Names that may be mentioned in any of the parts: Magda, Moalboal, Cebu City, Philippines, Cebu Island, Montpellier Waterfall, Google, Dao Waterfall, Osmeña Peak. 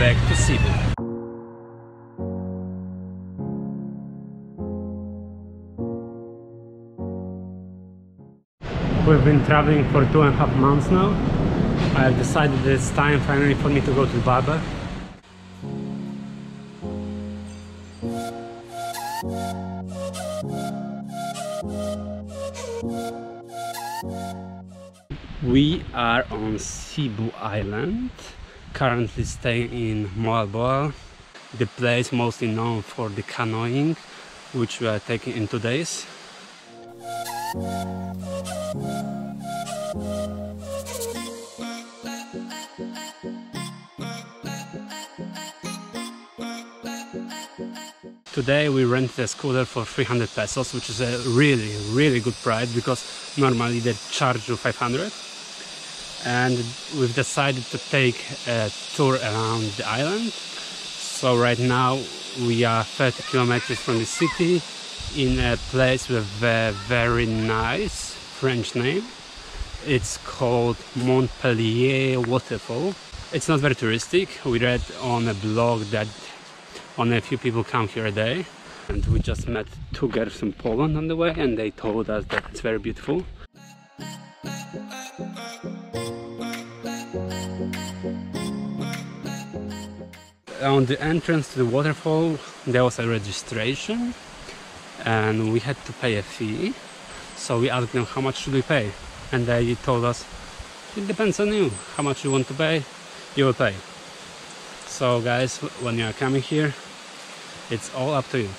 back to Cebu. We've been traveling for 2.5 months now. I've decided that it's time finally for me to go to Baba. We are on Cebu Island, currently staying in Moalboal, the place mostly known for the canoeing, which we are taking in 2 days. Today we rented a scooter for 300 pesos, which is a really good price because normally they charge you 500. And we've decided to take a tour around the island. So right now we are 30 kilometers from the city in a place with a very nice French name. It's called Montpellier Waterfall. It's not very touristic. We read on a blog that only a few people come here a day, and we just met 2 girls from Poland on the way and they told us that it's very beautiful. On the entrance to the waterfall there was a registration and we had to pay a fee, so we asked them how much should we pay, and they told us it depends on you, how much you want to pay, you will pay. So guys, when you are coming here, it's all up to you.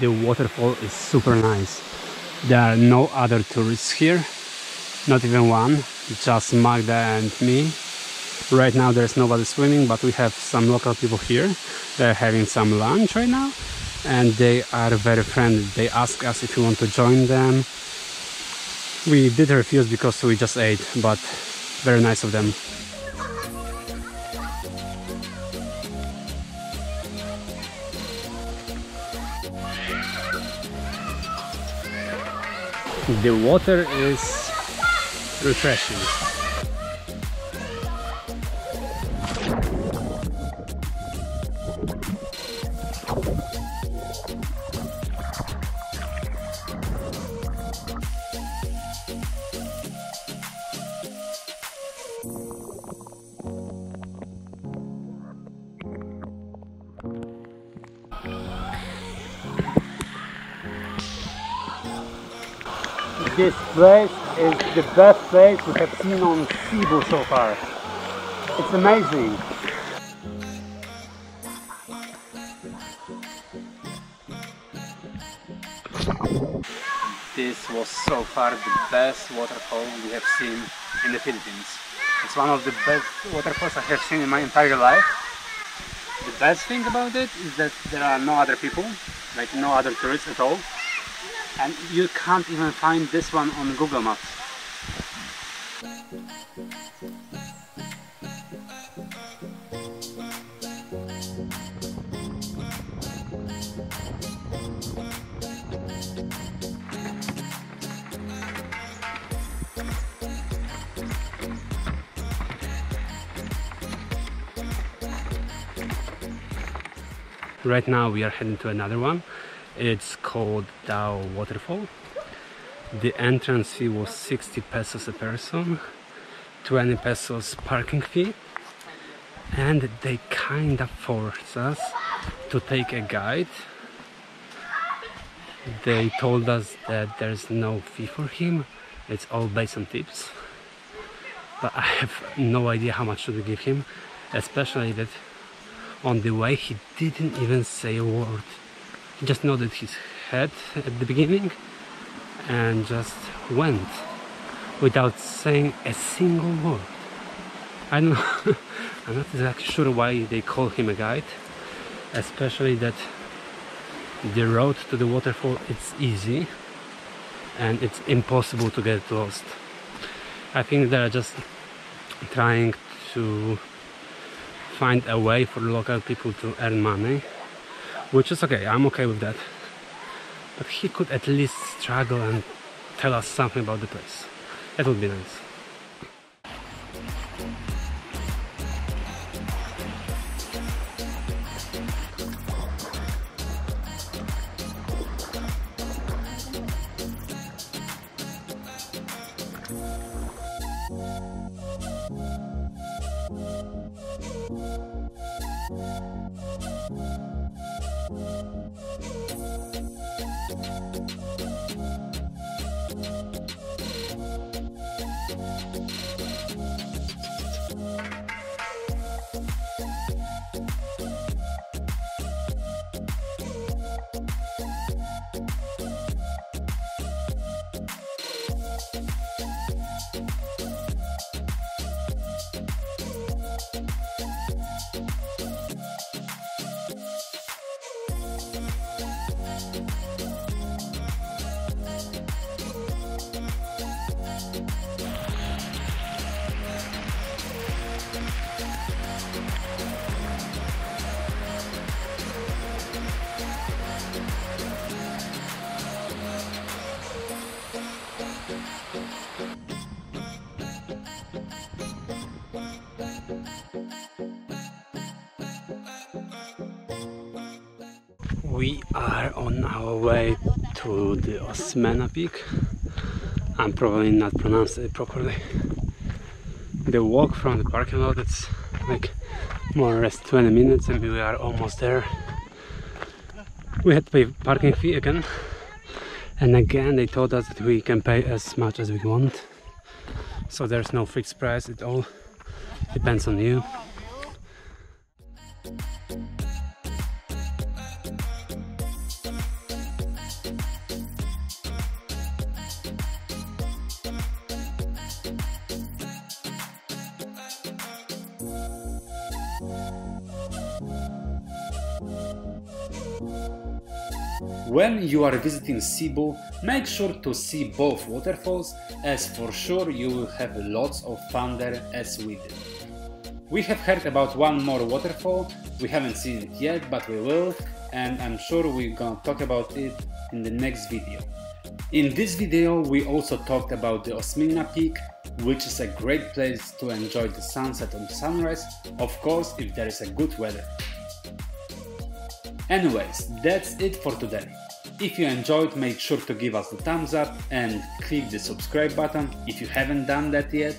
The waterfall is super nice. There are no other tourists here, not even one, just Magda and me. Right now there's nobody swimming, but we have some local people here. They're having some lunch right now and they are very friendly. They ask us if we want to join them. We did refuse because we just ate, but very nice of them. The water is refreshing. This place is the best place we have seen on Cebu so far. It's amazing. This was so far the best waterfall we have seen in the Philippines. It's one of the best waterfalls I have seen in my entire life. The best thing about it is that there are no other people, like no other tourists at all. And you can't even find this one on Google Maps. Right now we are heading to another one. It's called Dao Waterfall. The entrance fee was 60 pesos a person, 20 pesos parking fee, and they kinda forced us to take a guide. They told us that there's no fee for him, it's all based on tips, but I have no idea how much should we give him, especially that on the way he didn't even say a word. Just nodded his head at the beginning and just went without saying a single word. I don't know. I'm not exactly sure why they call him a guide, especially that the road to the waterfall is easy and it's impossible to get lost. I think they are just trying to find a way for local people to earn money, which is okay, I'm okay with that. But he could at least struggle and tell us something about the place. That would be nice. We are on our way to the Osmeña Peak. I'm probably not pronouncing it properly. The walk from the parking lot, it's like more or less 20 minutes and we are almost there. We had to pay parking fee again. And again they told us that we can pay as much as we want. So there's no fixed price, it all depends on you. When you are visiting Cebu, make sure to see both waterfalls, as for sure you will have lots of fun there as we did. We have heard about one more waterfall, we haven't seen it yet, but we will, and I'm sure we're gonna talk about it in the next video. In this video we also talked about the Osmeña Peak, which is a great place to enjoy the sunset and sunrise, of course if there is a good weather. Anyways, that's it for today. If you enjoyed, make sure to give us the thumbs up and click the subscribe button if you haven't done that yet,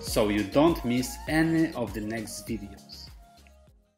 so you don't miss any of the next videos.